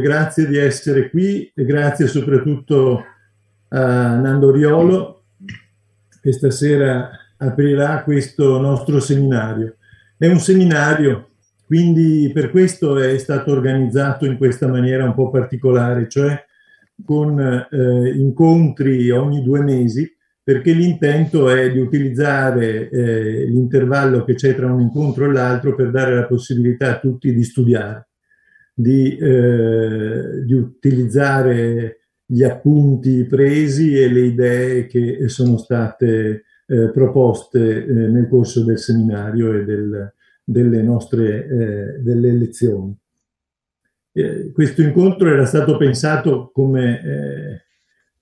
grazie di essere qui e grazie soprattutto a Nando Riolo che stasera aprirà questo nostro seminario. È un seminario, quindi per questo è stato organizzato in questa maniera un po' particolare, cioè con incontri ogni 2 mesi, perché l'intento è di utilizzare l'intervallo che c'è tra un incontro e l'altro per dare la possibilità a tutti di studiare, di utilizzare gli appunti presi e le idee che sono state proposte nel corso del seminario e delle lezioni. Questo incontro era stato pensato come...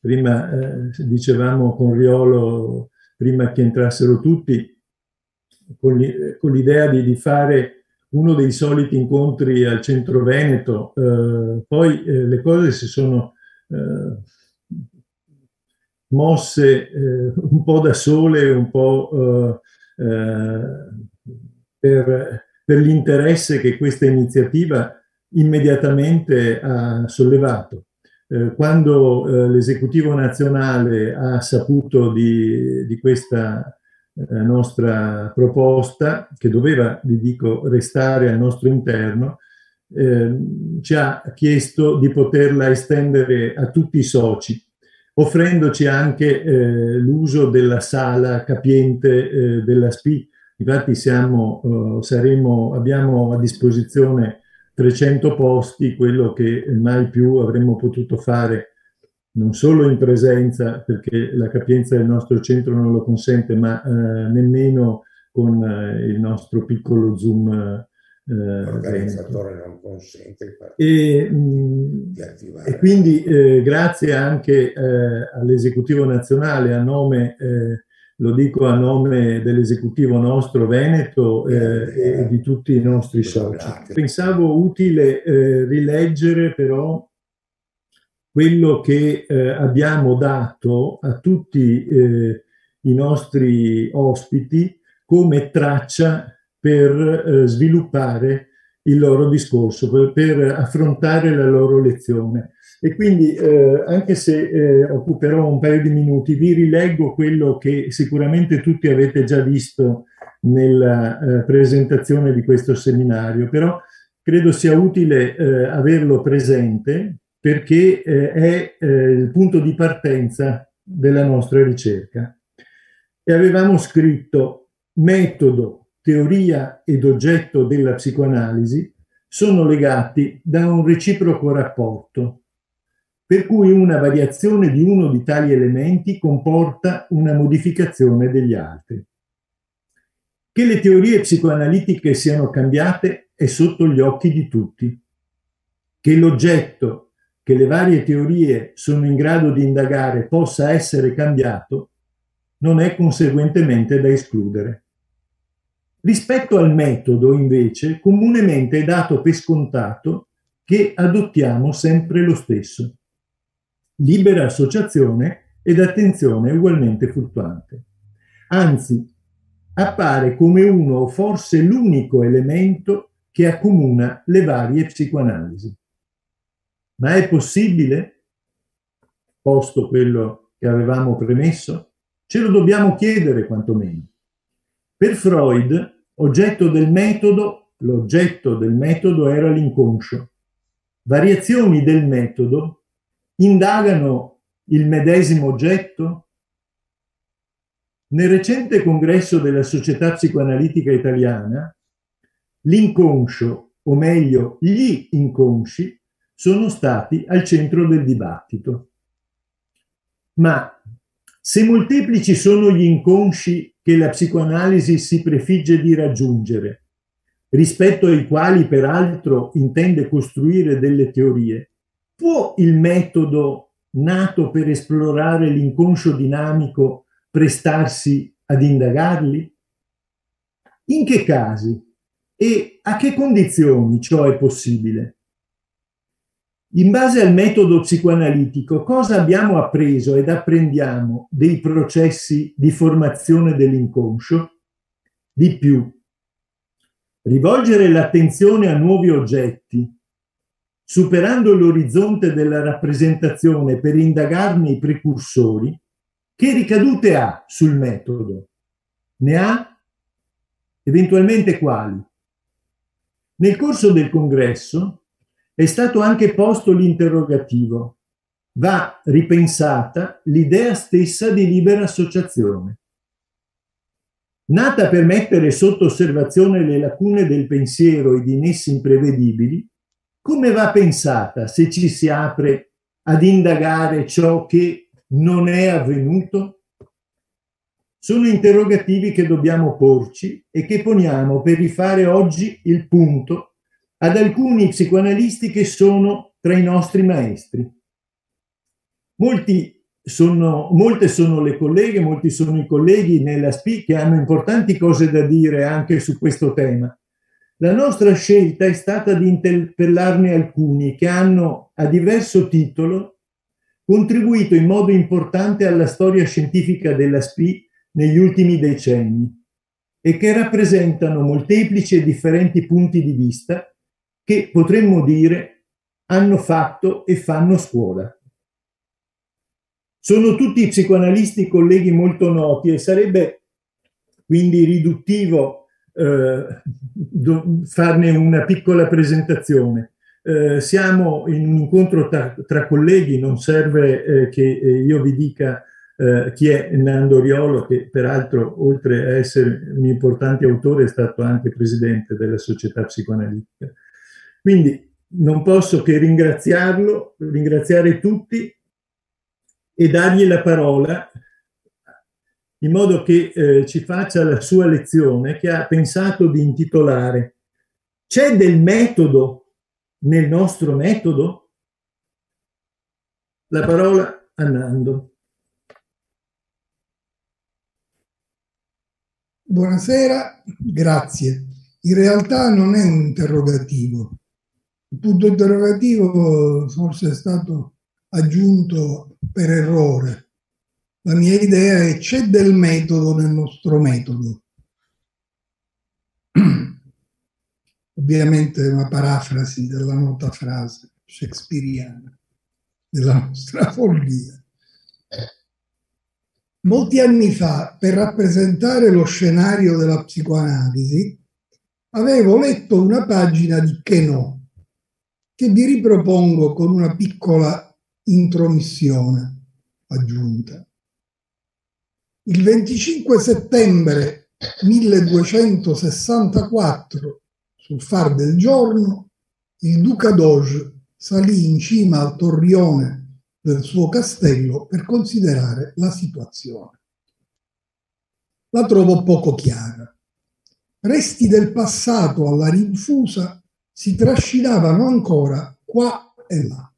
prima dicevamo con Riolo, prima che entrassero tutti, con l'idea di fare uno dei soliti incontri al Centro Veneto. Poi le cose si sono mosse un po' da sole, un po' per l'interesse che questa iniziativa immediatamente ha sollevato. Quando l'esecutivo nazionale ha saputo di questa nostra proposta, che doveva, vi dico, restare al nostro interno, ci ha chiesto di poterla estendere a tutti i soci, offrendoci anche l'uso della sala capiente della SPI. Infatti abbiamo a disposizione 300 posti, quello che mai più avremmo potuto fare, non solo in presenza, perché la capienza del nostro centro non lo consente, ma nemmeno con il nostro piccolo Zoom. L'organizzatore non consente. E quindi grazie anche all'Esecutivo Nazionale, a nome, lo dico a nome dell'esecutivo nostro Veneto e di tutti i nostri soci. Pensavo utile rileggere però quello che abbiamo dato a tutti i nostri ospiti come traccia per sviluppare il loro discorso, per affrontare la loro lezione. E quindi, anche se occuperò un paio di minuti, vi rileggo quello che sicuramente tutti avete già visto nella presentazione di questo seminario, però credo sia utile averlo presente perché è il punto di partenza della nostra ricerca. E avevamo scritto: metodo, teoria ed oggetto della psicoanalisi sono legati da un reciproco rapporto, per cui una variazione di uno di tali elementi comporta una modificazione degli altri. Che le teorie psicoanalitiche siano cambiate è sotto gli occhi di tutti. Che l'oggetto che le varie teorie sono in grado di indagare possa essere cambiato non è conseguentemente da escludere. Rispetto al metodo, invece, comunemente è dato per scontato che adottiamo sempre lo stesso. Libera associazione ed attenzione ugualmente fluttuante. Anzi, appare come uno o forse l'unico elemento che accomuna le varie psicoanalisi. Ma è possibile? Posto quello che avevamo premesso, ce lo dobbiamo chiedere quantomeno. Per Freud, l'oggetto del metodo era l'inconscio. Variazioni del metodo indagano il medesimo oggetto? Nel recente congresso della Società Psicoanalitica Italiana, l'inconscio, o meglio gli inconsci, sono stati al centro del dibattito. Ma se molteplici sono gli inconsci che la psicoanalisi si prefigge di raggiungere, rispetto ai quali peraltro intende costruire delle teorie, può il metodo nato per esplorare l'inconscio dinamico prestarsi ad indagarli? In che casi e a che condizioni ciò è possibile? In base al metodo psicoanalitico, cosa abbiamo appreso ed apprendiamo dei processi di formazione dell'inconscio? Di più, rivolgere l'attenzione a nuovi oggetti, superando l'orizzonte della rappresentazione per indagarne i precursori, che ricadute ha sul metodo? Ne ha? Eventualmente quali? Nel corso del congresso è stato anche posto l'interrogativo: va ripensata l'idea stessa di libera associazione. Nata per mettere sotto osservazione le lacune del pensiero ed i nessi imprevedibili, come va pensata se ci si apre ad indagare ciò che non è avvenuto? Sono interrogativi che dobbiamo porci e che poniamo per rifare oggi il punto ad alcuni psicoanalisti che sono tra i nostri maestri. Molte sono le colleghe, molti sono i colleghi nella SPI che hanno importanti cose da dire anche su questo tema. La nostra scelta è stata di interpellarne alcuni che hanno, a diverso titolo, contribuito in modo importante alla storia scientifica della SPI negli ultimi decenni e che rappresentano molteplici e differenti punti di vista che, potremmo dire, hanno fatto e fanno scuola. Sono tutti psicoanalisti colleghi molto noti e sarebbe quindi riduttivo farne una piccola presentazione. Siamo in un incontro tra colleghi, non serve che io vi dica chi è Nando Riolo, che peraltro, oltre a essere un importante autore, è stato anche presidente della Società Psicoanalitica. Quindi non posso che ringraziarlo, ringraziare tutti, e dargli la parola in modo che ci faccia la sua lezione, che ha pensato di intitolare "C'è del metodo nel nostro metodo?". La parola a Nando. Buonasera, grazie. In realtà non è un interrogativo. Il punto interrogativo forse è stato aggiunto per errore. La mia idea è: c'è del metodo nel nostro metodo. Ovviamente è una parafrasi della nota frase shakespeariana della nostra follia. Molti anni fa, per rappresentare lo scenario della psicoanalisi, avevo letto una pagina di Queneau che vi ripropongo con una piccola intromissione aggiunta. Il 25 settembre 1264, sul far del giorno, il duca d'Auge salì in cima al torrione del suo castello per considerare la situazione. La trovo poco chiara. Resti del passato alla rinfusa si trascinavano ancora qua e là.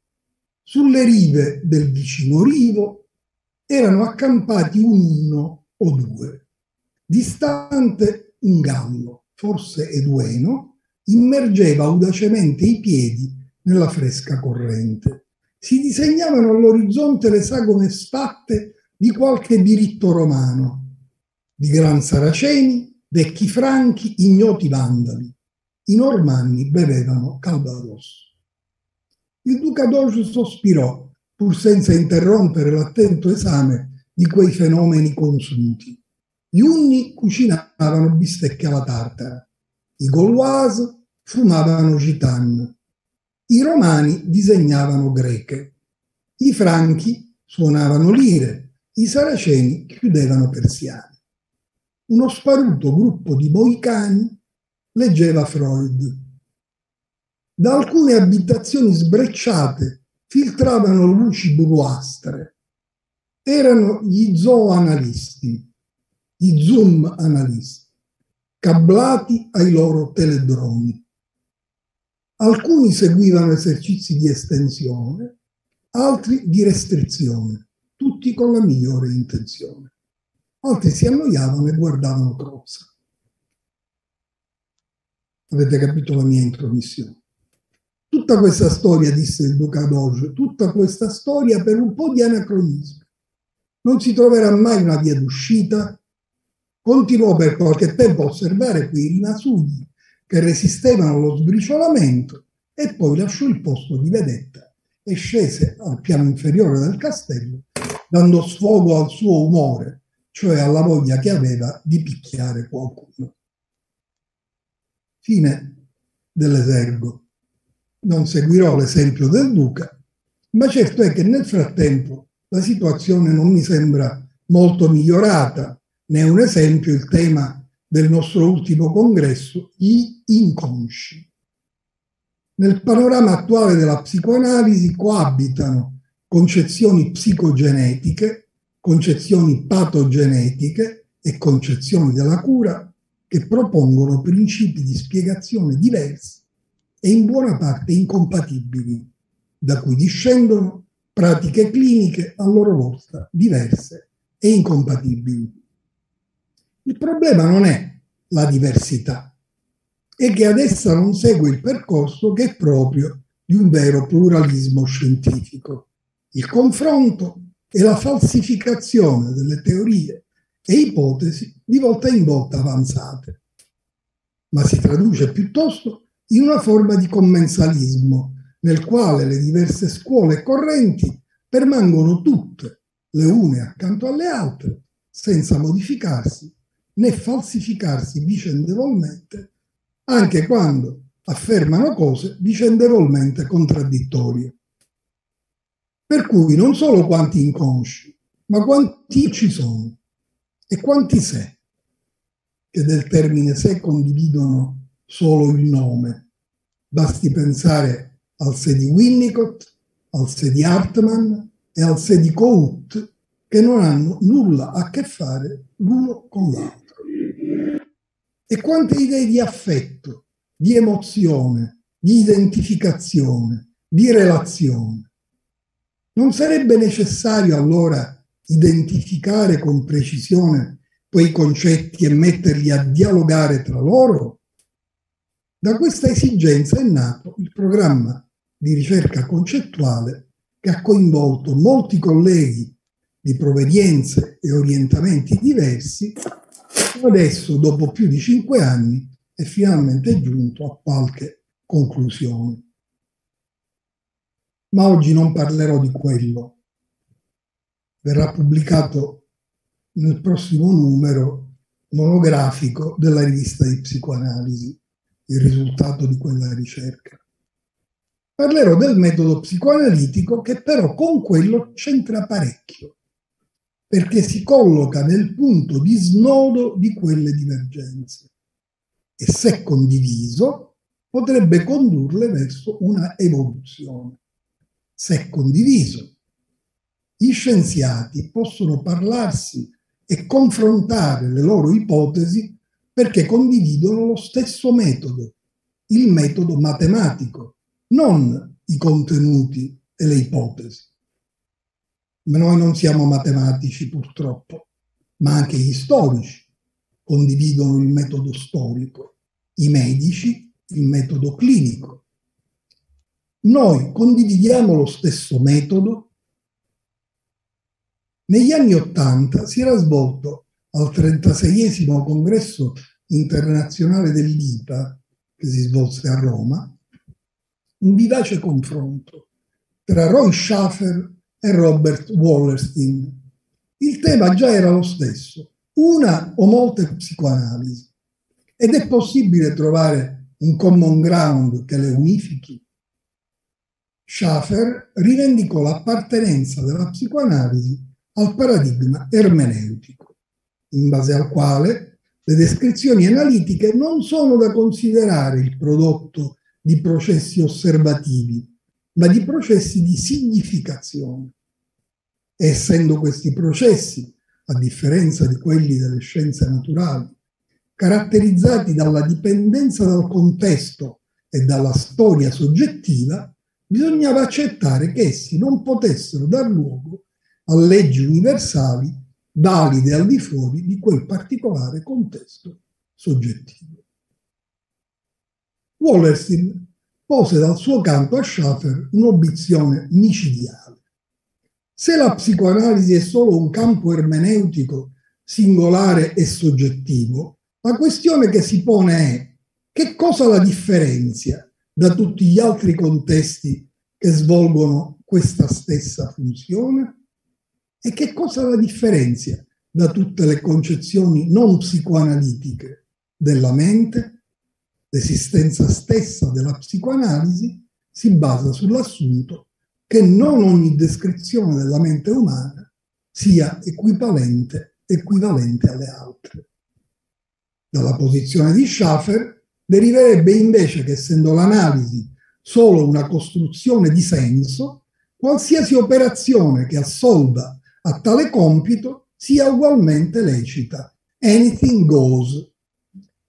Sulle rive del vicino rivo erano accampati uno o due. Distante un gallo, forse edueno, immergeva audacemente i piedi nella fresca corrente. Si disegnavano all'orizzonte le sagome sfatte di qualche diritto romano, di gran saraceni, vecchi franchi, ignoti vandali. I normanni bevevano calvados. Il duca d'Auge sospirò, pur senza interrompere l'attento esame di quei fenomeni consunti. Gli unni cucinavano bistecche alla tartara, i gaulois fumavano gitan, i romani disegnavano greche, i franchi suonavano lire, i saraceni chiudevano persiane. Uno sparuto gruppo di moicani leggeva Freud. Da alcune abitazioni sbrecciate filtravano luci bluastre. Erano gli zooanalisti, gli zoom analisti, cablati ai loro teledroni. Alcuni seguivano esercizi di estensione, altri di restrizione, tutti con la migliore intenzione. Altri si annoiavano e guardavano Crosa. Avete capito la mia intromissione? Tutta questa storia, disse il duca d'Auge, tutta questa storia per un po' di anacronismo. Non si troverà mai una via d'uscita? Continuò per qualche tempo a osservare quei rinasugli che resistevano allo sbriciolamento e poi lasciò il posto di vedetta e scese al piano inferiore del castello, dando sfogo al suo umore, cioè alla voglia che aveva di picchiare qualcuno. Fine dell'esergo. Non seguirò l'esempio del duca, ma certo è che nel frattempo la situazione non mi sembra molto migliorata. Ne è un esempio il tema del nostro ultimo congresso, gli inconsci. Nel panorama attuale della psicoanalisi coabitano concezioni psicogenetiche, concezioni patogenetiche e concezioni della cura che propongono principi di spiegazione diversi e in buona parte incompatibili, da cui discendono pratiche cliniche a loro volta diverse e incompatibili. Il problema non è la diversità, è che ad essa non segue il percorso che è proprio di un vero pluralismo scientifico. Il confronto e la falsificazione delle teorie e ipotesi di volta in volta avanzate, ma si traduce piuttosto in una forma di commensalismo nel quale le diverse scuole e correnti permangono tutte, le une accanto alle altre, senza modificarsi né falsificarsi vicendevolmente, anche quando affermano cose vicendevolmente contraddittorie. Per cui non solo quanti inconsci, ma quanti ci sono e quanti sé, che del termine sé condividono solo il nome. Basti pensare al sé di Winnicott, al sé di Hartmann e al sé di Kohut, che non hanno nulla a che fare l'uno con l'altro. E quante idee di affetto, di emozione, di identificazione, di relazione. Non sarebbe necessario allora identificare con precisione quei concetti e metterli a dialogare tra loro? Da questa esigenza è nato il programma di ricerca concettuale che ha coinvolto molti colleghi di provenienze e orientamenti diversi. Adesso, dopo più di 5 anni, è finalmente giunto a qualche conclusione. Ma oggi non parlerò di quello. Verrà pubblicato nel prossimo numero monografico della rivista di psicoanalisi, il risultato di quella ricerca. Parlerò del metodo psicoanalitico, che però con quello c'entra parecchio, perché si colloca nel punto di snodo di quelle divergenze e, se condiviso, potrebbe condurle verso una evoluzione. Se condiviso, gli scienziati possono parlarsi e confrontare le loro ipotesi perché condividono lo stesso metodo, il metodo matematico, non i contenuti e le ipotesi. Ma noi non siamo matematici, purtroppo, ma anche gli storici condividono il metodo storico, i medici il metodo clinico. Noi condividiamo lo stesso metodo. Negli anni '80 si era svolto al 36esimo congresso internazionale dell'IPA, che si svolse a Roma, un vivace confronto tra Roy Schafer e Robert Wallerstein. Il tema già era lo stesso, una o molte psicoanalisi, ed è possibile trovare un common ground che le unifichi. Schafer rivendicò l'appartenenza della psicoanalisi al paradigma ermeneutico, in base al quale le descrizioni analitiche non sono da considerare il prodotto di processi osservativi, ma di processi di significazione. E essendo questi processi, a differenza di quelli delle scienze naturali, caratterizzati dalla dipendenza dal contesto e dalla storia soggettiva, bisognava accettare che essi non potessero dar luogo a leggi universali valide al di fuori di quel particolare contesto soggettivo. Wallerstein pose dal suo canto a Schafer un'obiezione micidiale. Se la psicoanalisi è solo un campo ermeneutico singolare e soggettivo, la questione che si pone è: che cosa la differenzia da tutti gli altri contesti che svolgono questa stessa funzione? E che cosa la differenzia da tutte le concezioni non psicoanalitiche della mente? L'esistenza stessa della psicoanalisi si basa sull'assunto che non ogni descrizione della mente umana sia equivalente alle altre. Dalla posizione di Schafer deriverebbe invece che, essendo l'analisi solo una costruzione di senso, qualsiasi operazione che assolva a tale compito sia ugualmente lecita. Anything goes.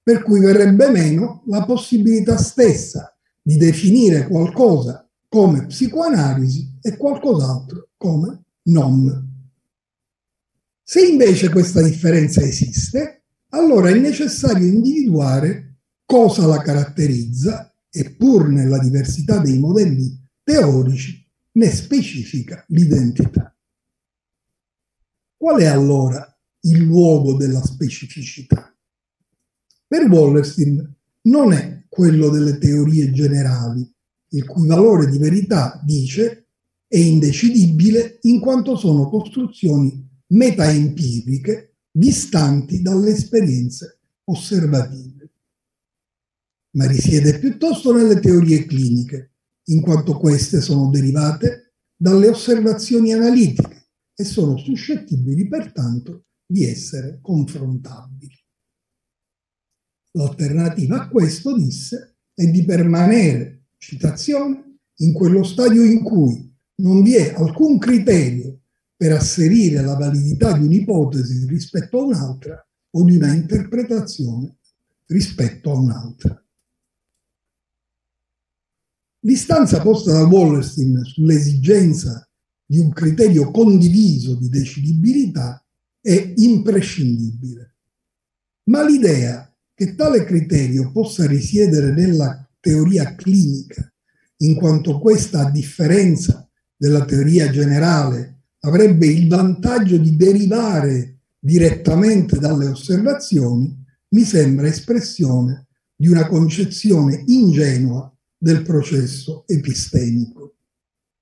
Per cui verrebbe meno la possibilità stessa di definire qualcosa come psicoanalisi e qualcos'altro come non. Se invece questa differenza esiste, allora è necessario individuare cosa la caratterizza e, pur nella diversità dei modelli teorici, ne specifica l'identità. Qual è allora il luogo della specificità? Per Wallerstein non è quello delle teorie generali, il cui valore di verità, dice, è indecidibile in quanto sono costruzioni metaempiriche distanti dalle esperienze osservative, ma risiede piuttosto nelle teorie cliniche, in quanto queste sono derivate dalle osservazioni analitiche e sono suscettibili pertanto di essere confrontabili. L'alternativa a questo, disse, è di permanere, citazione, in quello stadio in cui non vi è alcun criterio per asserire la validità di un'ipotesi rispetto a un'altra o di una interpretazione rispetto a un'altra. L'istanza posta da Wallerstein sull'esigenza di un criterio condiviso di decidibilità è imprescindibile, ma l'idea che tale criterio possa risiedere nella teoria clinica, in quanto questa, a differenza della teoria generale, avrebbe il vantaggio di derivare direttamente dalle osservazioni, mi sembra espressione di una concezione ingenua del processo epistemico.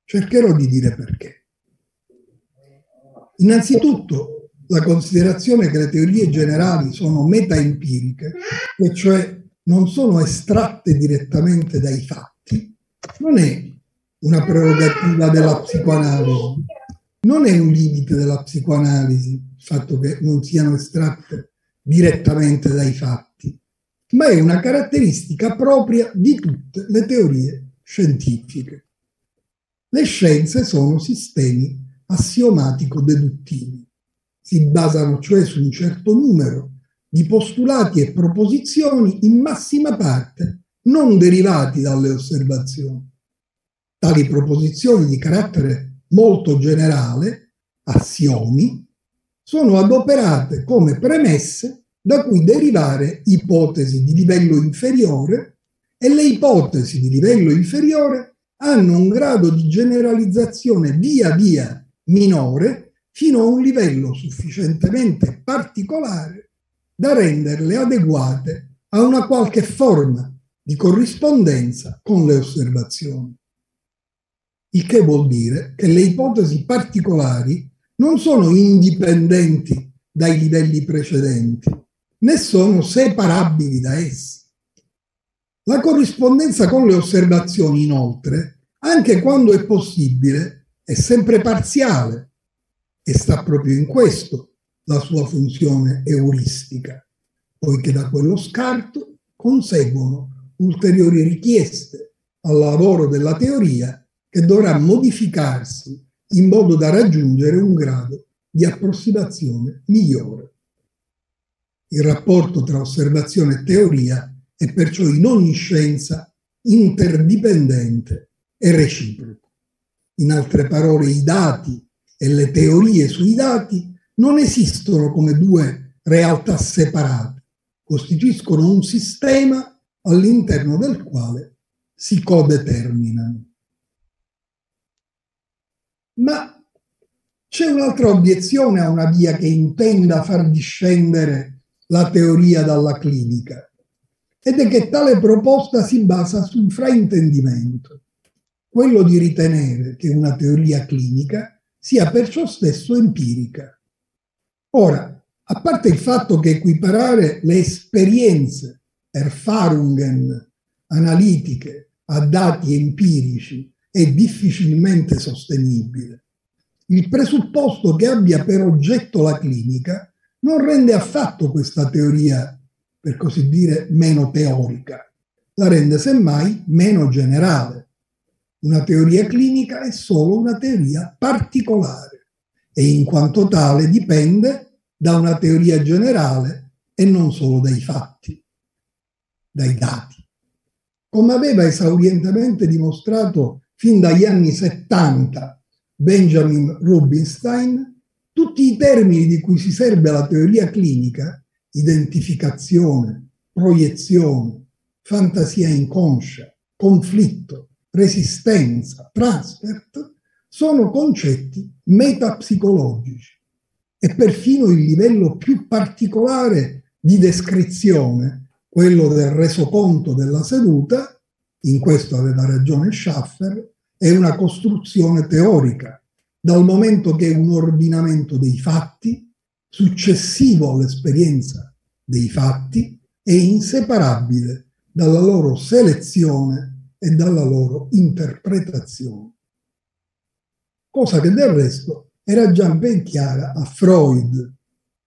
Cercherò di dire perché. Innanzitutto, la considerazione che le teorie generali sono metaempiriche, e cioè non sono estratte direttamente dai fatti, non è una prerogativa della psicoanalisi. Non è un limite della psicoanalisi il fatto che non siano estratte direttamente dai fatti, ma è una caratteristica propria di tutte le teorie scientifiche. Le scienze sono sistemi assiomatico-deduttivi. Si basano cioè su un certo numero di postulati e proposizioni in massima parte non derivati dalle osservazioni. Tali proposizioni di carattere molto generale, assiomi, sono adoperate come premesse da cui derivare ipotesi di livello inferiore, e le ipotesi di livello inferiore hanno un grado di generalizzazione via via minore fino a un livello sufficientemente particolare da renderle adeguate a una qualche forma di corrispondenza con le osservazioni. Il che vuol dire che le ipotesi particolari non sono indipendenti dai livelli precedenti, né sono separabili da essi. La corrispondenza con le osservazioni, inoltre, anche quando è possibile, è sempre parziale, e sta proprio in questo la sua funzione euristica, poiché da quello scarto conseguono ulteriori richieste al lavoro della teoria che dovrà modificarsi in modo da raggiungere un grado di approssimazione migliore. Il rapporto tra osservazione e teoria è perciò in ogni scienza interdipendente e reciproco. In altre parole, i dati e le teorie sui dati non esistono come due realtà separate, costituiscono un sistema all'interno del quale si codeterminano. Ma c'è un'altra obiezione a una via che intenda far discendere la teoria dalla clinica. ed è che tale proposta si basa su un fraintendimento, quello di ritenere che una teoria clinica sia per ciò stesso empirica. Ora, a parte il fatto che equiparare le esperienze Erfahrungen analitiche a dati empirici è difficilmente sostenibile, il presupposto che abbia per oggetto la clinica non rende affatto questa teoria, per così dire, meno teorica, la rende semmai meno generale. Una teoria clinica è solo una teoria particolare e in quanto tale dipende da una teoria generale e non solo dai fatti, dai dati. Come aveva esaurientemente dimostrato fin dagli anni 70 Benjamin Rubinstein, tutti i termini di cui si serve la teoria clinica, identificazione, proiezione, fantasia inconscia, conflitto, resistenza, transfert, sono concetti metapsicologici e perfino il livello più particolare di descrizione, quello del resoconto della seduta, in questo aveva ragione Schafer, è una costruzione teorica, dal momento che è un ordinamento dei fatti, successivo all'esperienza dei fatti e inseparabile dalla loro selezione e dalla loro interpretazione. Cosa che del resto era già ben chiara a Freud,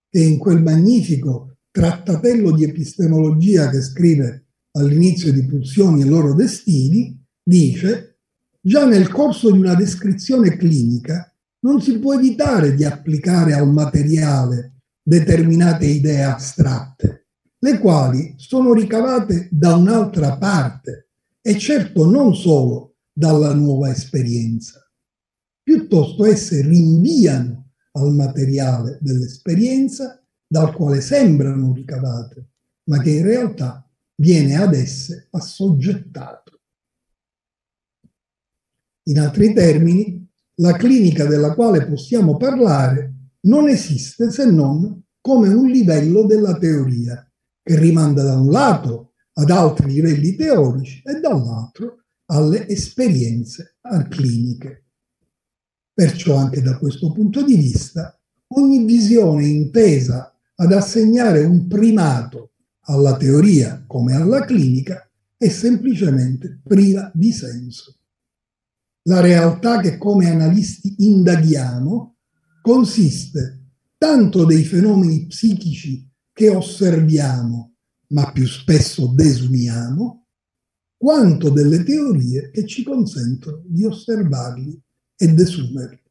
che in quel magnifico trattatello di epistemologia che scrive all'inizio di Pulsioni e loro destini, dice: già nel corso di una descrizione clinica non si può evitare di applicare al materiale determinate idee astratte, le quali sono ricavate da un'altra parte, e certo non solo dalla nuova esperienza. Piuttosto esse rinviano al materiale dell'esperienza dal quale sembrano ricavate, ma che in realtà viene ad esse assoggettato. In altri termini, la clinica della quale possiamo parlare non esiste se non come un livello della teoria, che rimanda da un lato ad altri livelli teorici e dall'altro alle esperienze cliniche. Perciò anche da questo punto di vista ogni visione intesa ad assegnare un primato alla teoria come alla clinica è semplicemente priva di senso. La realtà che come analisti indaghiamo consiste tanto dei fenomeni psichici che osserviamo ma più spesso desumiamo, quanto delle teorie che ci consentono di osservarli e desumerli.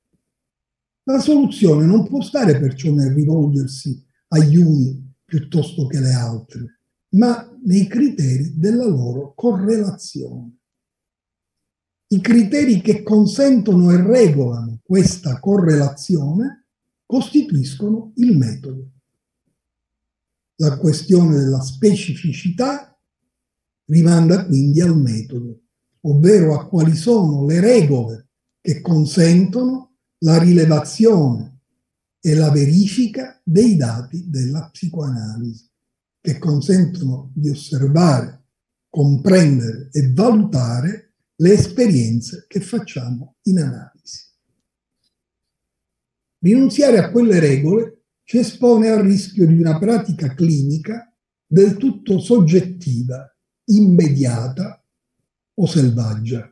La soluzione non può stare perciò nel rivolgersi agli uni piuttosto che alle altre, ma nei criteri della loro correlazione. I criteri che consentono e regolano questa correlazione costituiscono il metodo. La questione della specificità rimanda quindi al metodo, ovvero a quali sono le regole che consentono la rilevazione e la verifica dei dati della psicoanalisi, che consentono di osservare, comprendere e valutare le esperienze che facciamo in analisi. Rinunziare a quelle regole ci espone al rischio di una pratica clinica del tutto soggettiva, immediata o selvaggia.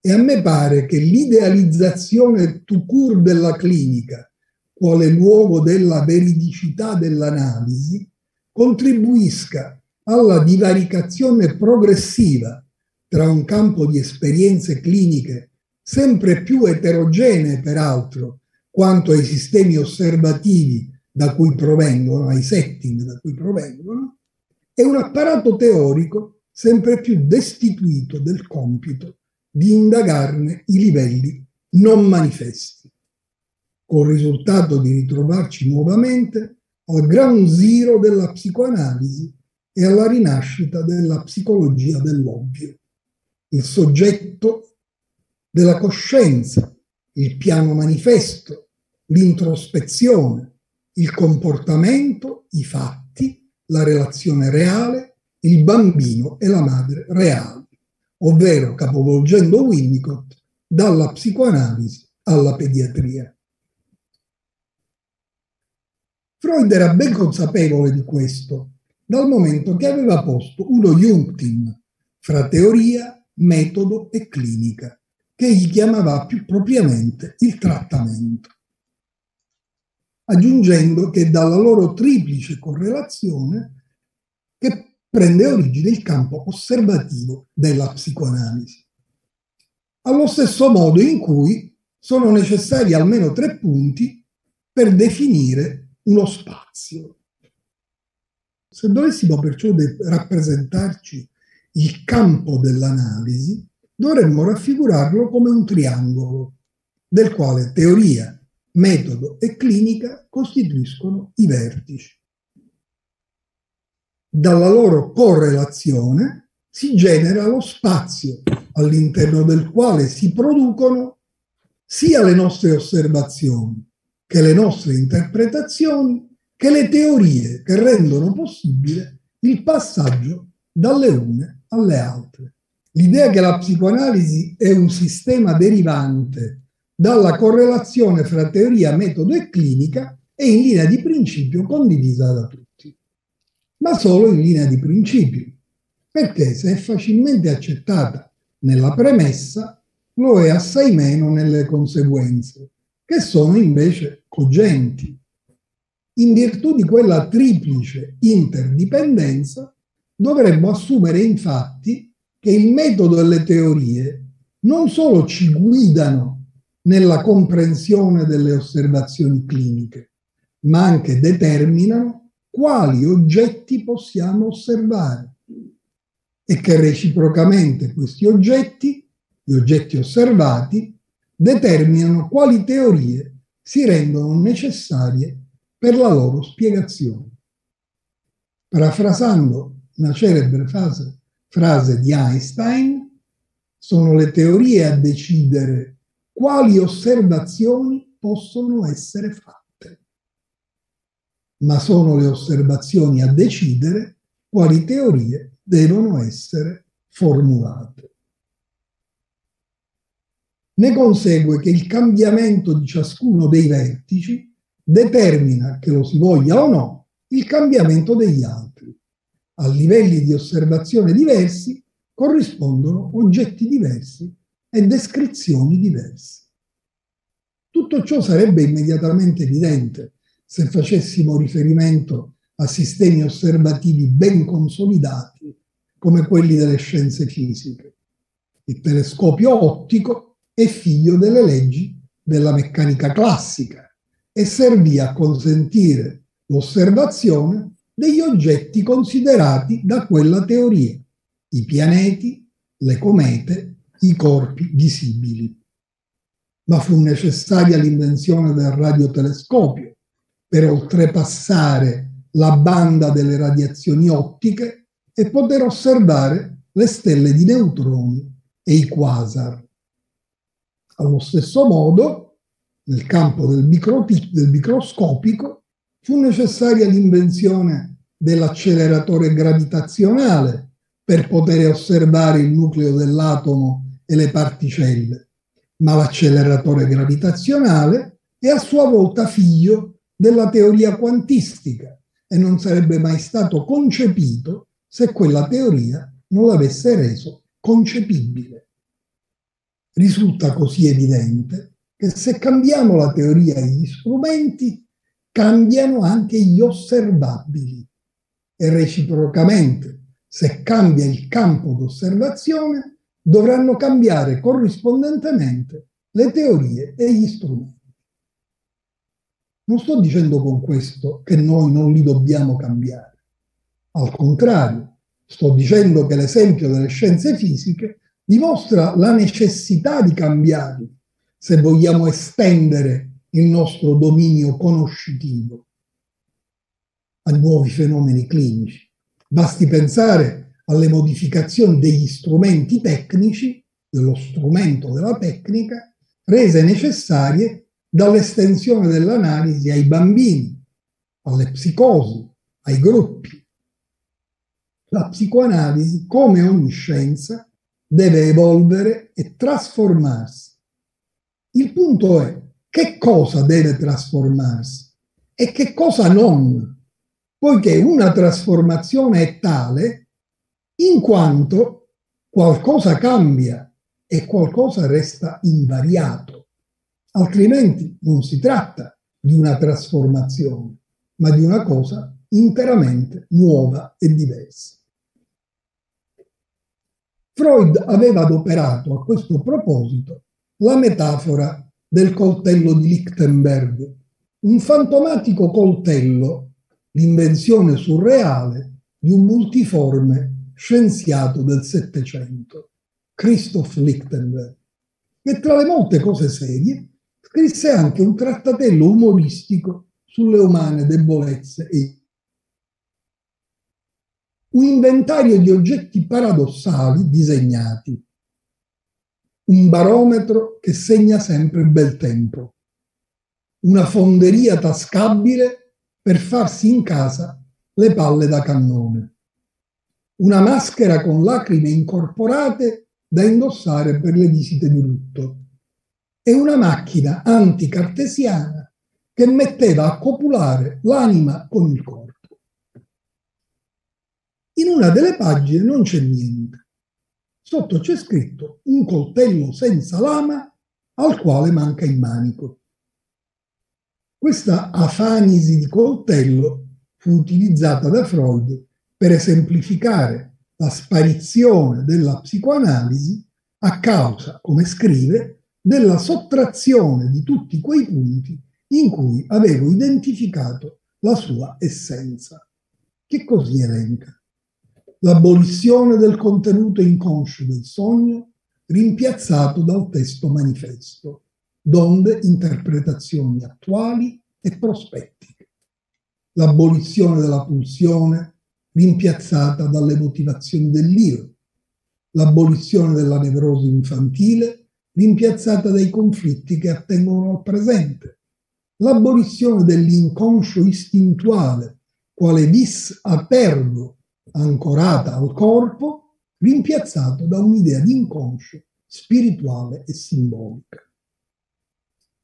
E a me pare che l'idealizzazione tout court della clinica, quale luogo della veridicità dell'analisi, contribuisca alla divaricazione progressiva tra un campo di esperienze cliniche sempre più eterogenee, peraltro, quanto ai sistemi osservativi da cui provengono, ai setting da cui provengono, è un apparato teorico sempre più destituito del compito di indagarne i livelli non manifesti, col risultato di ritrovarci nuovamente al ground zero della psicoanalisi e alla rinascita della psicologia dell'ovvio, il soggetto della coscienza, il piano manifesto, l'introspezione, il comportamento, i fatti, la relazione reale il bambino è la madre reale, ovvero, capovolgendo Winnicott, dalla psicoanalisi alla pediatria. Freud era ben consapevole di questo, dal momento che aveva posto uno iunctim fra teoria, metodo e clinica, che gli chiamava più propriamente il trattamento, aggiungendo che dalla loro triplice correlazione che prende origine il campo osservativo della psicoanalisi. Allo stesso modo in cui sono necessari almeno 3 punti per definire uno spazio. Se dovessimo perciò rappresentarci il campo dell'analisi, dovremmo raffigurarlo come un triangolo, del quale teoria, metodo e clinica costituiscono i vertici. Dalla loro correlazione si genera lo spazio all'interno del quale si producono sia le nostre osservazioni, che le nostre interpretazioni, che le teorie che rendono possibile il passaggio dalle une alle altre. L'idea che la psicoanalisi è un sistema derivante dalla correlazione fra teoria, metodo e clinica è in linea di principio condivisa da tutti, ma solo in linea di principio, perché se è facilmente accettata nella premessa, lo è assai meno nelle conseguenze, che sono invece cogenti, in virtù di quella triplice interdipendenza. Dovremmo assumere infatti che il metodo e le teorie non solo ci guidano nella comprensione delle osservazioni cliniche, ma anche determinano quali oggetti possiamo osservare e che reciprocamente questi oggetti, gli oggetti osservati, determinano quali teorie si rendono necessarie per la loro spiegazione. Parafrasando una celebre frase di Einstein, sono le teorie a decidere quali osservazioni possono essere fatte, ma sono le osservazioni a decidere quali teorie devono essere formulate. Ne consegue che il cambiamento di ciascuno dei vertici determina, che lo si voglia o no, il cambiamento degli altri. A livelli di osservazione diversi corrispondono oggetti diversi e descrizioni diverse. Tutto ciò sarebbe immediatamente evidente se facessimo riferimento a sistemi osservativi ben consolidati come quelli delle scienze fisiche. Il telescopio ottico è figlio delle leggi della meccanica classica e servì a consentire l'osservazione degli oggetti considerati da quella teoria, i pianeti, le comete, i corpi visibili. Ma fu necessaria l'invenzione del radiotelescopio per oltrepassare la banda delle radiazioni ottiche e poter osservare le stelle di neutroni e i quasar. Allo stesso modo, nel campo del microscopico, fu necessaria l'invenzione dell'acceleratore gravitazionale per poter osservare il nucleo dell'atomo e le particelle, ma l'acceleratore gravitazionale è a sua volta figlio della teoria quantistica e non sarebbe mai stato concepito se quella teoria non l'avesse reso concepibile. Risulta così evidente che se cambiamo la teoria e gli strumenti, cambiano anche gli osservabili e reciprocamente, se cambia il campo d'osservazione, dovranno cambiare corrispondentemente le teorie e gli strumenti. Non sto dicendo con questo che noi non li dobbiamo cambiare. Al contrario, sto dicendo che l'esempio delle scienze fisiche dimostra la necessità di cambiarli se vogliamo estendere il nostro dominio conoscitivo a nuovi fenomeni clinici. Basti pensare alle modificazioni degli strumenti tecnici, dello strumento della tecnica, rese necessarie dall'estensione dell'analisi ai bambini, alle psicosi, ai gruppi. la psicoanalisi, come ogni scienza, deve evolvere e trasformarsi. Il punto è che cosa deve trasformarsi e che cosa non, poiché una trasformazione è tale in quanto qualcosa cambia e qualcosa resta invariato, altrimenti non si tratta di una trasformazione, ma di una cosa interamente nuova e diversa. Freud aveva adoperato a questo proposito la metafora del coltello di Lichtenberg, un fantomatico coltello, l'invenzione surreale di un multiforme scienziato del Settecento, Christoph Lichtenberg, che tra le molte cose serie scrisse anche un trattatello umoristico sulle umane debolezze e un inventario di oggetti paradossali disegnati, un barometro che segna sempre il bel tempo, una fonderia tascabile per farsi in casa le palle da cannone, una maschera con lacrime incorporate da indossare per le visite di lutto e una macchina anticartesiana che metteva a copulare l'anima con il corpo. In una delle pagine non c'è niente. Sotto c'è scritto un coltello senza lama al quale manca il manico. Questa afanisi di coltello fu utilizzata da Freud per esemplificare la sparizione della psicoanalisi a causa, come scrive, della sottrazione di tutti quei punti in cui avevo identificato la sua essenza. Che così elenca? L'abolizione del contenuto inconscio del sogno rimpiazzato dal testo manifesto, donde interpretazioni attuali e prospettiche. L'abolizione della pulsione rimpiazzata dalle motivazioni dell'io. L'abolizione della nevrosi infantile rimpiazzata dai conflitti che attengono al presente. L'abolizione dell'inconscio istintuale, quale vis apergo, ancorata al corpo, rimpiazzato da un'idea di inconscio spirituale e simbolica.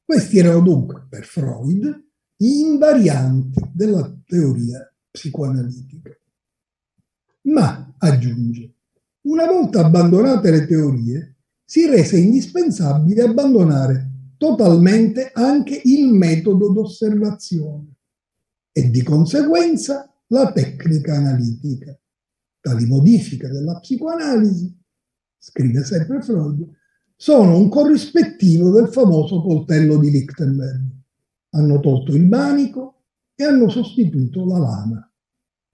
Questi erano dunque, per Freud, gli invarianti della teoria psicoanalitica. Ma, aggiunge, una volta abbandonate le teorie, si rese indispensabile abbandonare totalmente anche il metodo d'osservazione e di conseguenza la tecnica analitica. Tali modifiche della psicoanalisi, scrive sempre Freud, sono un corrispettivo del famoso coltello di Lichtenberg. Hanno tolto il manico e hanno sostituito la lama.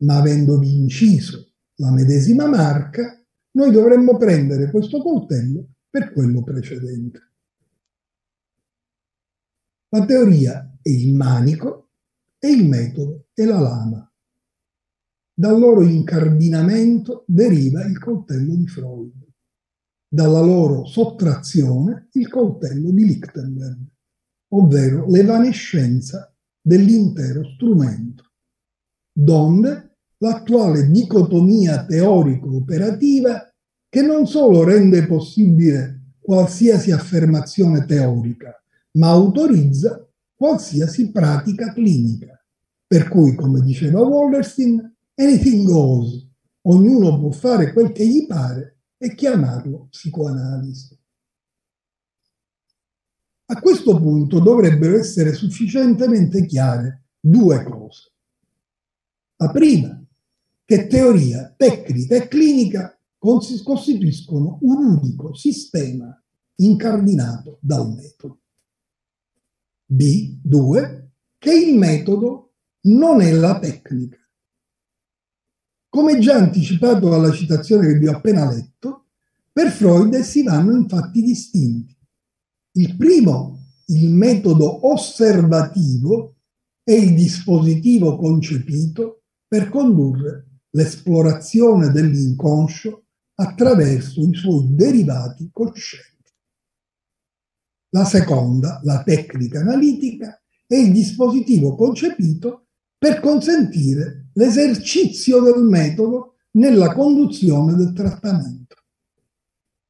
Ma avendovi inciso la medesima marca, noi dovremmo prendere questo coltello per quello precedente. La teoria è il manico e il metodo è la lama. Dal loro incardinamento deriva il coltello di Freud, dalla loro sottrazione il coltello di Lichtenberg, ovvero l'evanescenza dell'intero strumento, donde l'attuale dicotomia teorico-operativa che non solo rende possibile qualsiasi affermazione teorica, ma autorizza qualsiasi pratica clinica, per cui, come diceva Wallerstein, anything goes, ognuno può fare quel che gli pare e chiamarlo psicoanalisi. A questo punto dovrebbero essere sufficientemente chiare due cose. La prima, che teoria, tecnica e clinica costituiscono un unico sistema incardinato dal metodo. Due, che il metodo non è la tecnica. Come già anticipato dalla citazione che vi ho appena letto, per Freud essi vanno infatti distinti. Il primo, il metodo osservativo, è il dispositivo concepito per condurre l'esplorazione dell'inconscio attraverso i suoi derivati coscienti. La seconda, la tecnica analitica, è il dispositivo concepito per consentire l'esercizio del metodo nella conduzione del trattamento.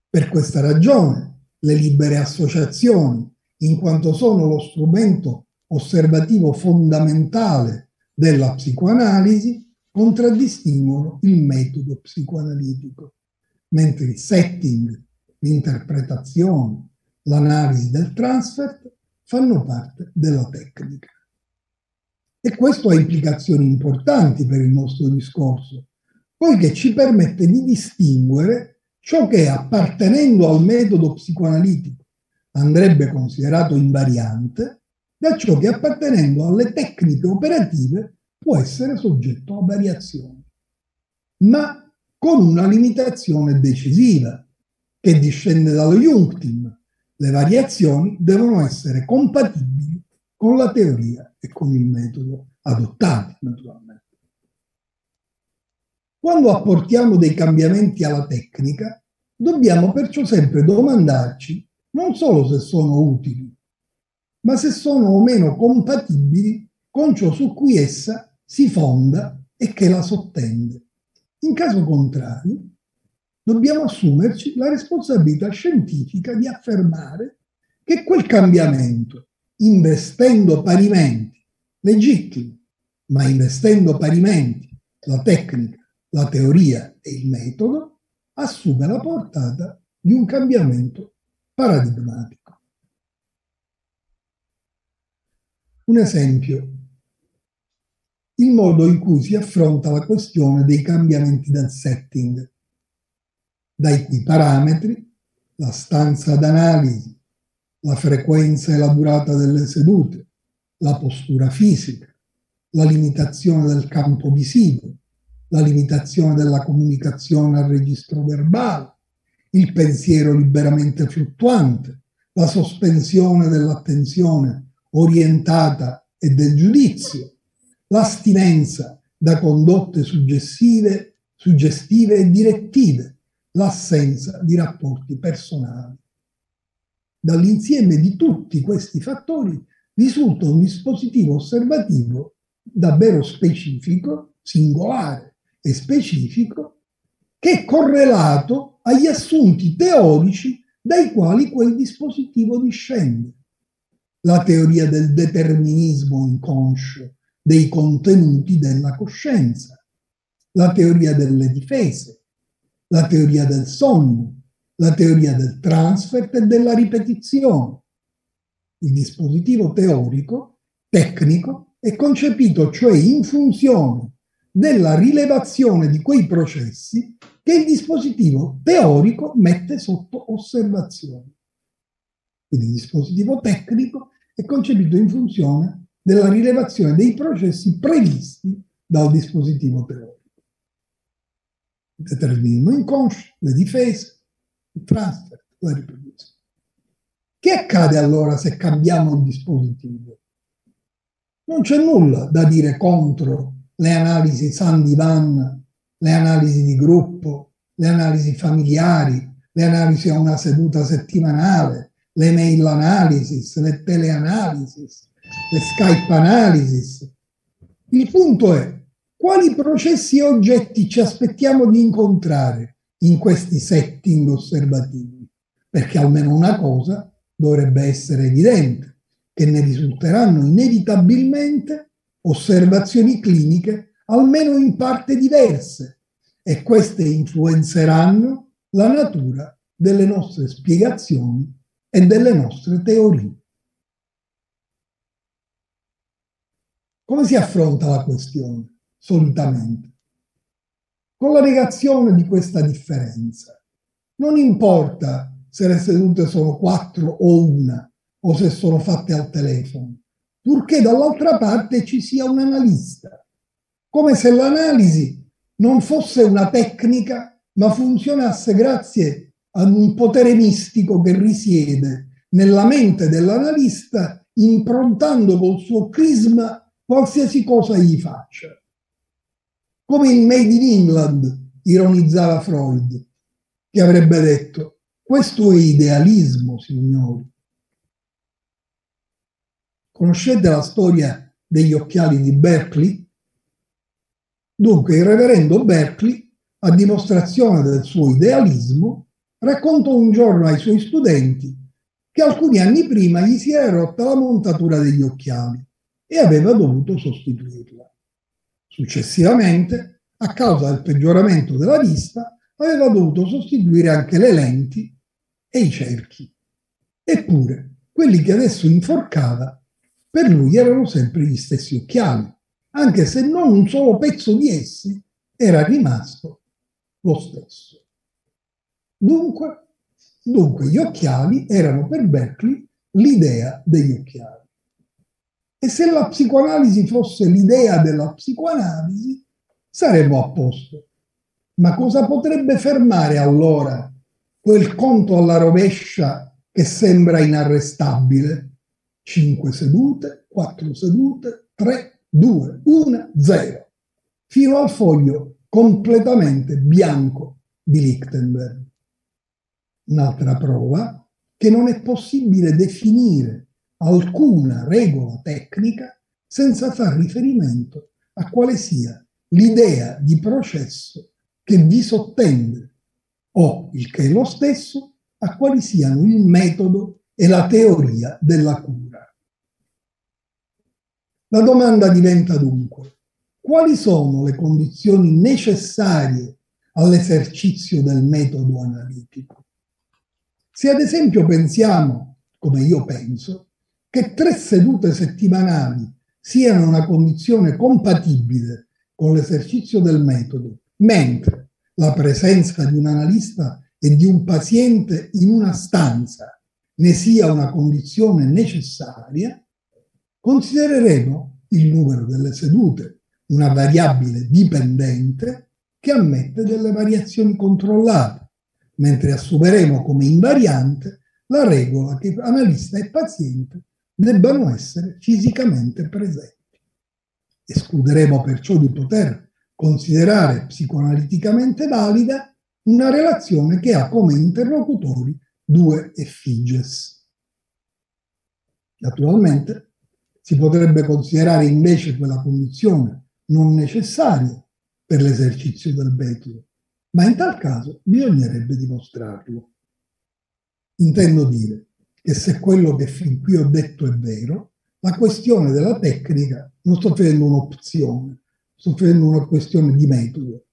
Per questa ragione, le libere associazioni, in quanto sono lo strumento osservativo fondamentale della psicoanalisi, contraddistinguono il metodo psicoanalitico, mentre il setting, l'interpretazione, l'analisi del transfert fanno parte della tecnica. E questo ha implicazioni importanti per il nostro discorso, poiché ci permette di distinguere ciò che, appartenendo al metodo psicoanalitico, andrebbe considerato invariante, da ciò che, appartenendo alle tecniche operative, può essere soggetto a variazioni, ma con una limitazione decisiva, che discende dallo Junctim: le variazioni devono essere compatibili con la teoria e con il metodo adottati, naturalmente. Quando apportiamo dei cambiamenti alla tecnica, dobbiamo perciò sempre domandarci non solo se sono utili, ma se sono o meno compatibili con ciò su cui essa si fonda e che la sottende. In caso contrario, dobbiamo assumerci la responsabilità scientifica di affermare che quel cambiamento, investendo parimenti, legittimi, ma investendo parimenti la tecnica, la teoria e il metodo, assume la portata di un cambiamento paradigmatico. Un esempio: il modo in cui si affronta la questione dei cambiamenti del setting, dai cui parametri, la stanza d'analisi, la frequenza e la durata delle sedute, la postura fisica, la limitazione del campo visivo, la limitazione della comunicazione al registro verbale, il pensiero liberamente fluttuante, la sospensione dell'attenzione orientata e del giudizio, l'astinenza da condotte suggestive e direttive, l'assenza di rapporti personali. Dall'insieme di tutti questi fattori risulta un dispositivo osservativo davvero specifico, singolare e specifico, che è correlato agli assunti teorici dai quali quel dispositivo discende: la teoria del determinismo inconscio dei contenuti della coscienza, la teoria delle difese, la teoria del sonno, la teoria del transfert e della ripetizione. Il dispositivo teorico, tecnico, è concepito cioè in funzione della rilevazione di quei processi che il dispositivo teorico mette sotto osservazione. Quindi il dispositivo tecnico è concepito in funzione della rilevazione dei processi previsti dal dispositivo teorico: il determinismo inconscio, le difese, il transfert, la ripetizione. Che accade allora se cambiamo il dispositivo? Non c'è nulla da dire contro le analisi san divan, le analisi di gruppo, le analisi familiari, le analisi a una seduta settimanale, le mail analysis, le teleanalysis, le Skype analysis. Il punto è: quali processi e oggetti ci aspettiamo di incontrare in questi setting osservativi? Perché almeno una cosa dovrebbe essere evidente: che ne risulteranno inevitabilmente osservazioni cliniche almeno in parte diverse, e queste influenzeranno la natura delle nostre spiegazioni e delle nostre teorie. Come si affronta la questione, solitamente? Con la negazione di questa differenza. Non importa se le sedute sono 4 o 1, o se sono fatte al telefono, purché dall'altra parte ci sia un analista. Come se l'analisi non fosse una tecnica, ma funzionasse grazie ad un potere mistico che risiede nella mente dell'analista, improntando col suo crisma qualsiasi cosa gli faccia. Come il Made in England, ironizzava Freud, che avrebbe detto: questo è idealismo, signori. Conoscete la storia degli occhiali di Berkeley? Dunque, il reverendo Berkeley a dimostrazione del suo idealismo, raccontò un giorno ai suoi studenti che alcuni anni prima gli si era rotta la montatura degli occhiali e aveva dovuto sostituirla. Successivamente, a causa del peggioramento della vista, aveva dovuto sostituire anche le lenti e i cerchi. Eppure, quelli che adesso inforcava, per lui erano sempre gli stessi occhiali, anche se non un solo pezzo di essi era rimasto lo stesso. Dunque gli occhiali erano per Berkeley l'idea degli occhiali. E se la psicoanalisi fosse l'idea della psicoanalisi, saremmo a posto. Ma cosa potrebbe fermare allora quel conto alla rovescia che sembra inarrestabile? 5 sedute, 4 sedute, 3, 2, 1, 0. Fino al foglio completamente bianco di Lichtenberg. Un'altra prova che non è possibile definire alcuna regola tecnica senza far riferimento a quale sia l'idea di processo che vi sottende o, il che è lo stesso, a quali siano il metodo e la teoria della cura. La domanda diventa dunque: quali sono le condizioni necessarie all'esercizio del metodo analitico? Se ad esempio pensiamo, come io penso, che 3 sedute settimanali siano una condizione compatibile con l'esercizio del metodo, mentre la presenza di un analista e di un paziente in una stanza ne sia una condizione necessaria, considereremo il numero delle sedute una variabile dipendente che ammette delle variazioni controllate, mentre assumeremo come invariante la regola che analista e paziente debbano essere fisicamente presenti. Escluderemo perciò di poter considerare psicoanaliticamente valida una relazione che ha come interlocutori 2 effigies. Naturalmente si potrebbe considerare invece quella condizione non necessaria per l'esercizio del metodo, ma in tal caso bisognerebbe dimostrarlo. Intendo dire che se quello che fin qui ho detto è vero, la questione della tecnica non sto facendo un'opzione, sto facendo una questione di metodo,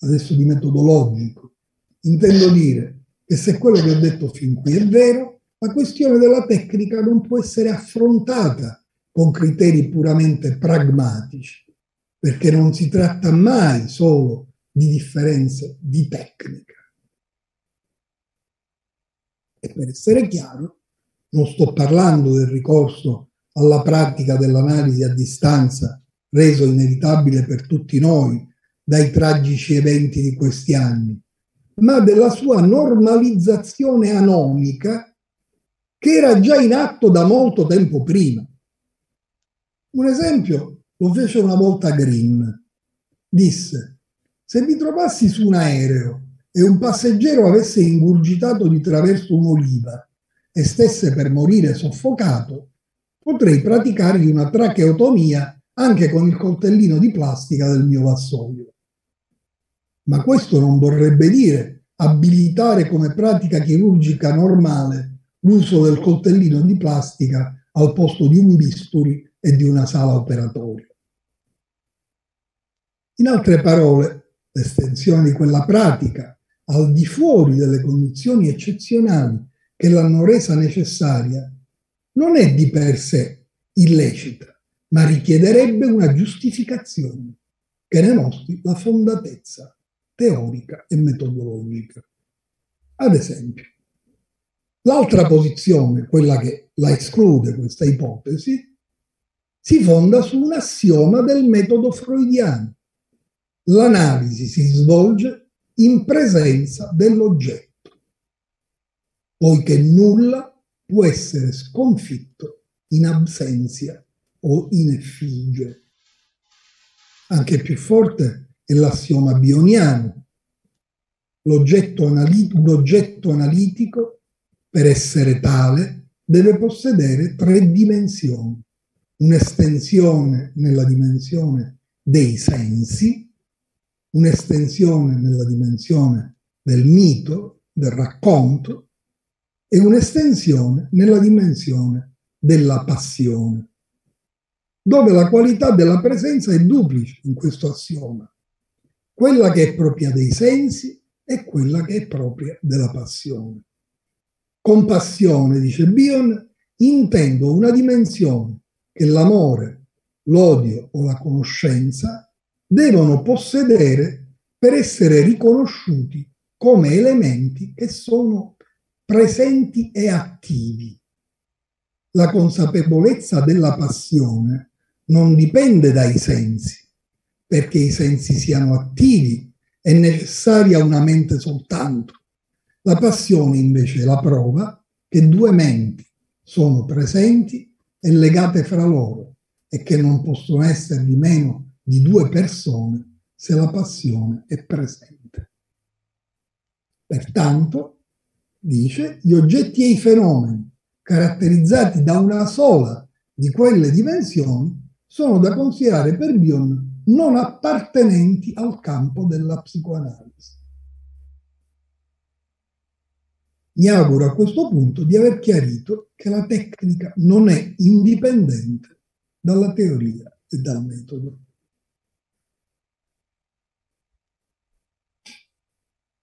adesso di metodologico. Intendo dire che se quello che ho detto fin qui è vero, la questione della tecnica non può essere affrontata con criteri puramente pragmatici, perché non si tratta mai solo di differenze di tecnica. E per essere chiaro, non sto parlando del ricorso alla pratica dell'analisi a distanza, reso inevitabile per tutti noi dai tragici eventi di questi anni, ma della sua normalizzazione anomica che era già in atto da molto tempo prima. Un esempio lo fece una volta Green. Disse: se mi trovassi su un aereo e un passeggero avesse ingurgitato di traverso un'oliva e stesse per morire soffocato, potrei praticargli una tracheotomia anche con il coltellino di plastica del mio vassoio. Ma questo non vorrebbe dire abilitare come pratica chirurgica normale l'uso del coltellino di plastica al posto di un bisturi e di una sala operatoria. In altre parole, l'estensione di quella pratica al di fuori delle condizioni eccezionali che l'hanno resa necessaria non è di per sé illecita, ma richiederebbe una giustificazione che ne mostri la fondatezza teorica e metodologica. Ad esempio, l'altra posizione, quella che la esclude, questa ipotesi, si fonda su un assioma del metodo freudiano. L'analisi si svolge in presenza dell'oggetto, poiché nulla può essere sconfitto in absenza o in effigie. Anche più forte è l'assioma bioniano. Un oggetto analitico, per essere tale, deve possedere 3 dimensioni. Un'estensione nella dimensione dei sensi, un'estensione nella dimensione del mito, del racconto, e un'estensione nella dimensione della passione, dove la qualità della presenza è duplice in questo assioma, quella che è propria dei sensi e quella che è propria della passione. Con passione, dice Bion, intendo una dimensione che l'amore, l'odio o la conoscenza devono possedere per essere riconosciuti come elementi che sono presenti e attivi. La consapevolezza della passione non dipende dai sensi, perché i sensi siano attivi è necessaria una mente soltanto. La passione invece è la prova che due menti sono presenti e legate fra loro e che non possono essere di meno di due persone se la passione è presente. Pertanto, dice, gli oggetti e i fenomeni caratterizzati da una sola di quelle dimensioni sono da considerare per Bion non appartenenti al campo della psicoanalisi. Mi auguro a questo punto di aver chiarito che la tecnica non è indipendente dalla teoria e dal metodo.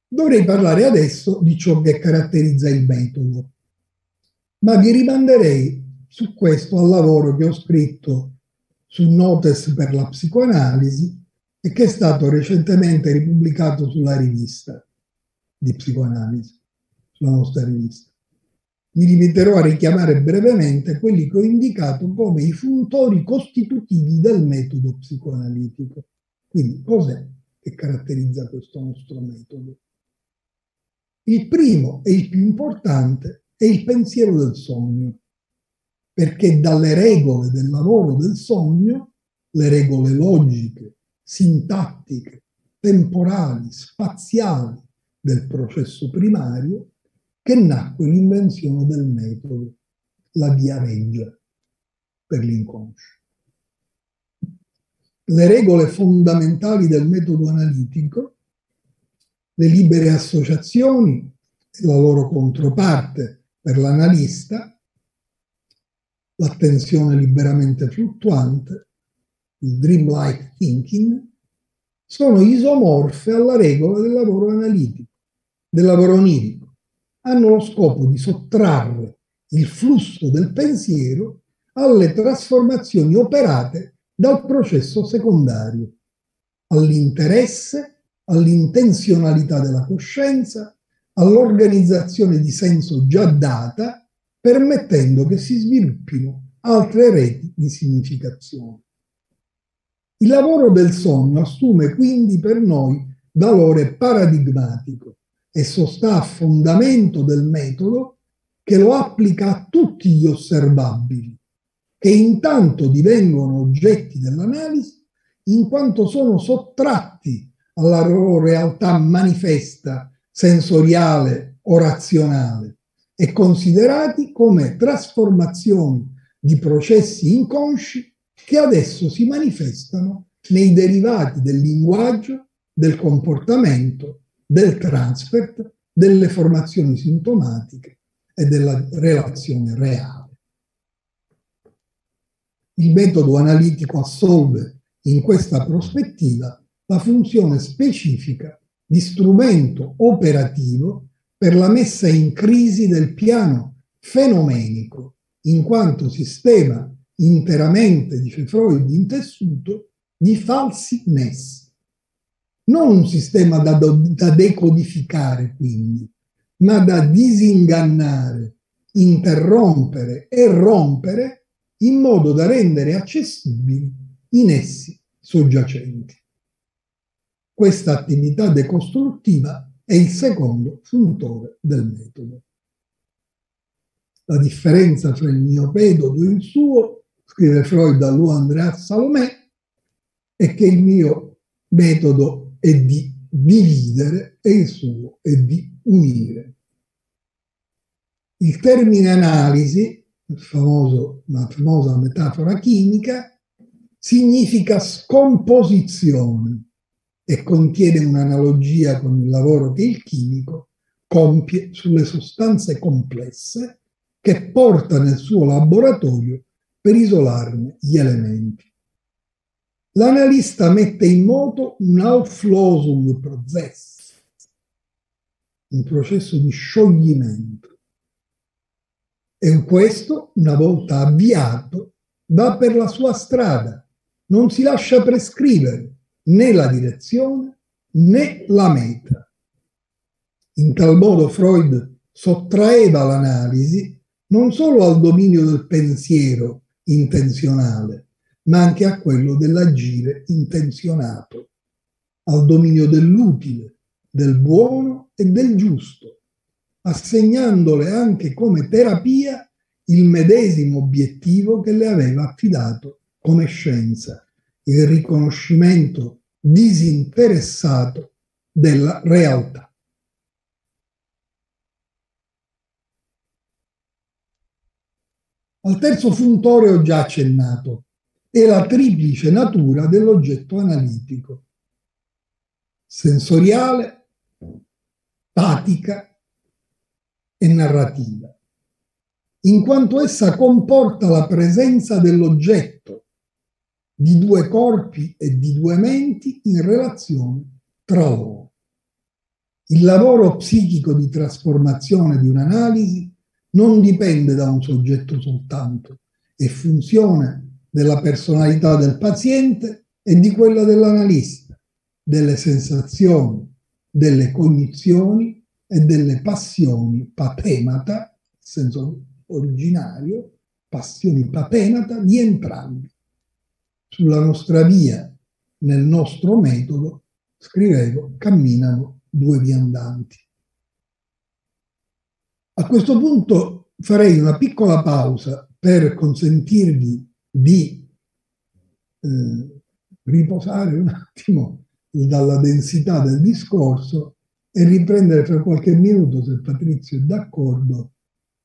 Dovrei parlare adesso di ciò che caratterizza il metodo, ma vi rimanderei su questo al lavoro che ho scritto su Notes per la psicoanalisi e che è stato recentemente ripubblicato sulla rivista di psicoanalisi, sulla nostra rivista. Mi limiterò a richiamare brevemente quelli che ho indicato come i funtori costitutivi del metodo psicoanalitico. Quindi cos'è che caratterizza questo nostro metodo? Il primo e il più importante è il pensiero del sogno, perché dalle regole del lavoro del sogno, le regole logiche, sintattiche, temporali, spaziali del processo primario, che nacque l'invenzione del metodo, la via reggia per l'inconscio. Le regole fondamentali del metodo analitico, le libere associazioni, la loro controparte per l'analista, l'attenzione liberamente fluttuante, il dreamlike thinking, sono isomorfe alla regola del lavoro analitico, del lavoro onirico. Hanno lo scopo di sottrarre il flusso del pensiero alle trasformazioni operate dal processo secondario, all'interesse, all'intenzionalità della coscienza, all'organizzazione di senso già data, permettendo che si sviluppino altre reti di significazione. Il lavoro del sonno assume quindi per noi valore paradigmatico e sosta a fondamento del metodo che lo applica a tutti gli osservabili, che intanto divengono oggetti dell'analisi in quanto sono sottratti alla loro realtà manifesta, sensoriale o razionale, e considerati come trasformazioni di processi inconsci che adesso si manifestano nei derivati del linguaggio, del comportamento, del transfert, delle formazioni sintomatiche e della relazione reale. Il metodo analitico assolve in questa prospettiva la funzione specifica di strumento operativo per la messa in crisi del piano fenomenico, in quanto sistema interamente, dice Freud, intessuto di falsi nessi. Non un sistema da decodificare, quindi, ma da disingannare, interrompere e rompere in modo da rendere accessibili i nessi soggiacenti. Questa attività decostruttiva è il secondo funtore del metodo. La differenza fra il mio metodo e il suo, scrive Freud a Lou Andreas-Salomé, è che il mio metodo è di dividere e il suo è di unire. Il termine analisi, la famosa metafora chimica, significa scomposizione, e contiene un'analogia con il lavoro che il chimico compie sulle sostanze complesse che porta nel suo laboratorio per isolarne gli elementi. L'analista mette in moto un Auflösungsprozess, un processo di scioglimento, e questo, una volta avviato, va per la sua strada, non si lascia prescrivere né la direzione né la meta. In tal modo Freud sottraeva l'analisi non solo al dominio del pensiero intenzionale, ma anche a quello dell'agire intenzionato, al dominio dell'utile, del buono e del giusto, assegnandole anche come terapia il medesimo obiettivo che le aveva affidato come scienza, il riconoscimento disinteressato della realtà. Al terzo puntore ho già accennato, è la triplice natura dell'oggetto analitico, sensoriale, tatica e narrativa, in quanto essa comporta la presenza dell'oggetto, di due corpi e di due menti in relazione tra loro. Il lavoro psichico di trasformazione di un'analisi non dipende da un soggetto soltanto, è funzione della personalità del paziente e di quella dell'analista, delle sensazioni, delle cognizioni e delle passioni patemata, senso originario, passioni patenata di entrambi. Sulla nostra via, nel nostro metodo, scrivevo, camminano due viandanti. A questo punto farei una piccola pausa per consentirvi di riposare un attimo dalla densità del discorso e riprendere fra qualche minuto, se Patrizio è d'accordo,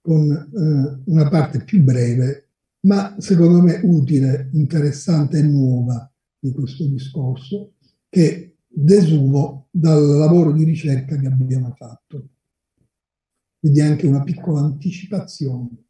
con una parte più breve, ma secondo me utile, interessante e nuova di questo discorso, che desuvo dal lavoro di ricerca che abbiamo fatto. Quindi anche una piccola anticipazione